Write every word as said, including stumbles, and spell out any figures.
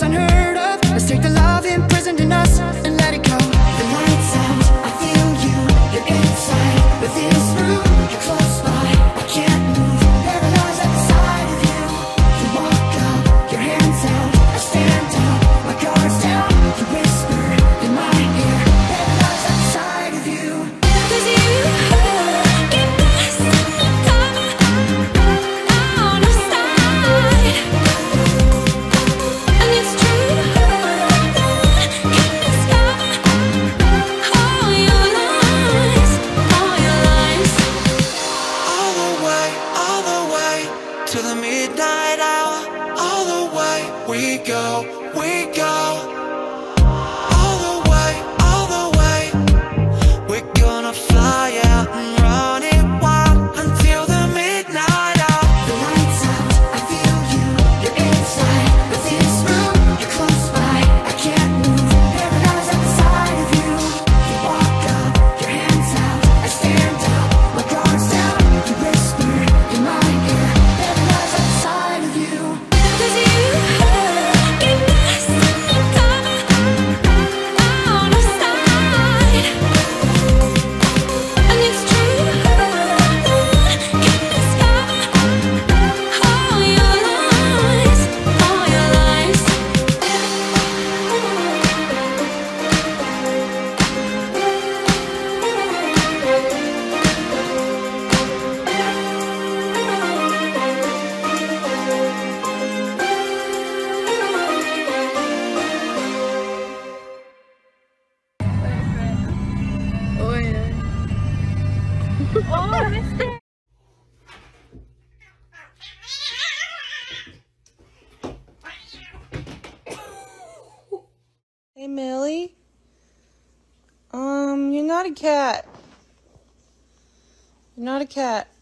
that's unheard of. Let's take the love imprisoned in us and let it go. The night's out, I feel you. You're inside, within this room. You're close by, I can't move. Paralyzed at the sight of you. You walk up, your hands out. I stand up, my guard's down. You whisper in my ear. Paralyzed at the sight of you. Cause you get lost in the cover on our side. Hey Millie, um, you're not a cat, you're not a cat.